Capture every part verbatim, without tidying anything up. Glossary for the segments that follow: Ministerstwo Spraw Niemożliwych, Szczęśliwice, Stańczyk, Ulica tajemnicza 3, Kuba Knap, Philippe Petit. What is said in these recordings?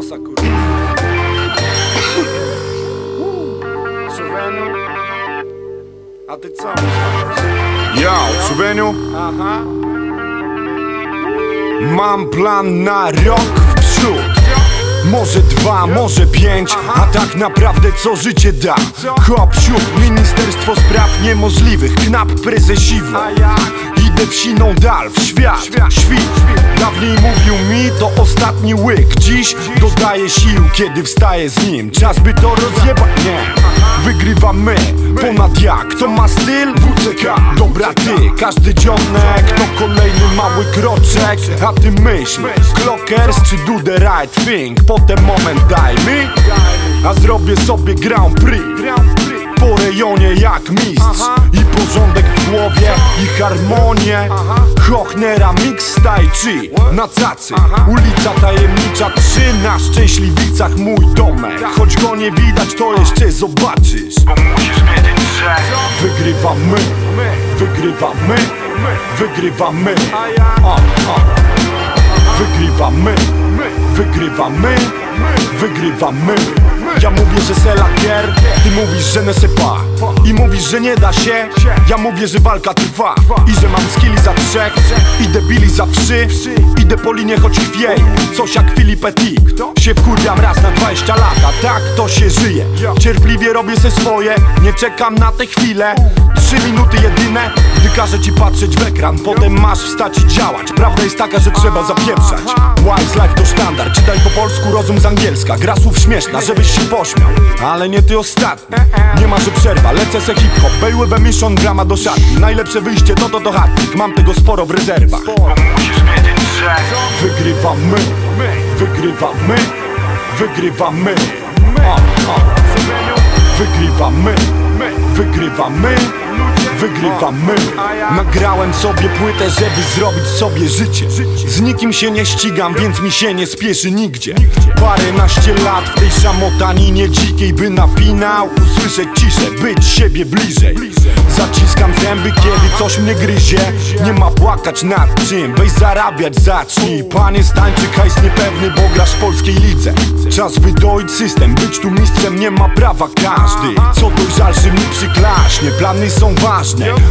nosa, kurwa. Suweniu? A ty co? Ja, Suweniu? Aha. Mam plan na rok w przód. Może dwa, może pięć, a tak naprawdę co życie da? Hop, siup, Ministerstwo Spraw Niemożliwych, knap prezesiwo. Idę w siną dal, w świat, świt. Dawniej mówił mi, to ostatni łyk. Dziś dodaję sił, kiedy wstaję z nim. Czas by to rozjebać, nie? Wygrywamy, ponad jak. Kto ma styl? W C K. Dobra ty, każdy dzionek to kolejny mały kroczek. A ty myśl, Clockers czy do the right thing? Potem moment daj mi, a zrobię sobie Grand Prix. Po rejonie jak mistrz i porządek w głowie i harmonię. Hochnera mix tai chi na cacy. Ulica tajemnicza trzy na Szczęśliwicach mój domek. Choć go nie widać, to jeszcze zobaczysz, bo musisz wiedzieć, że wygrywamy, wygrywamy, wygrywamy, a, a. Wygrywamy, wygrywamy, wygrywamy. Ja mówię, że c'est la guerre, ty mówisz, że ne sais pas. I mówisz, że nie da się, ja mówię, że walka trwa. I że mam skilli za trzech, i debili za trzy. Idę po linie, choć w jej, coś jak Philippe Petit. Się wkurwiam raz na dwadzieścia lat, a tak to się żyje. Cierpliwie robię se swoje, nie czekam na te chwile. Trzy minuty jedyne, gdy każę ci patrzeć w ekran. Potem masz wstać i działać, prawda jest taka, że trzeba zapieprzać. Wise life to sztandar, czytaj po polsku, rozum z angielska. Gra słów śmieszna, żebyś się pośmiał, ale nie ty ostatni. Nie ma, że przerwa, lecę se hip-hop. Były we mission, grama do szatni. Najlepsze wyjście to to to hatnik, mam tego sporo w rezerwach. Bo musisz wiedzieć, że wygrywamy, wygrywamy, wygrywamy, a, a. Wygrywamy, wygrywamy, wygrywamy. Nagrałem sobie płytę, żeby zrobić sobie życie. Z nikim się nie ścigam, więc mi się nie spieszy nigdzie. Paręnaście lat w tej szamotaninie dzikiej, by na finał usłyszeć ciszę, być siebie bliżej. Zaciskam zęby, kiedy coś mnie gryzie. Nie ma płakać nad czym, weź zarabiać zacznij. Panie stańczyk, hajs niepewny, bo grasz w polskiej lidze. Czas wydoić system, być tu mistrzem nie ma prawa każdy. Co dojrzalszy mi przyklaśnie, plany są ważne.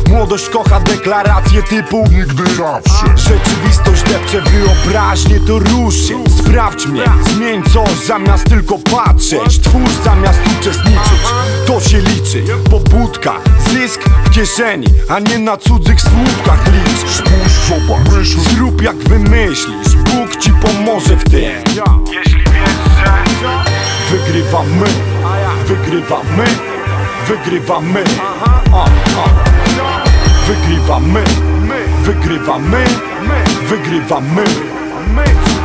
Młodość kocha deklaracje typu nigdy zawsze. Rzeczywistość depcze wyobraźnię, to rusz się. Sprawdź mnie, zmień coś zamiast tylko patrzeć. Twórz zamiast uczestniczyć, to się liczy. Pobudka, zysk w kieszeni, a nie na cudzych słupkach licz. Spójrz, zobacz, zrób jak wymyślisz, Bóg ci pomoże w tym. Jeśli wiesz, że wygrywamy, wygrywamy, wygrywamy, a, a. Wygrywamy, wygrywamy, wygrywamy.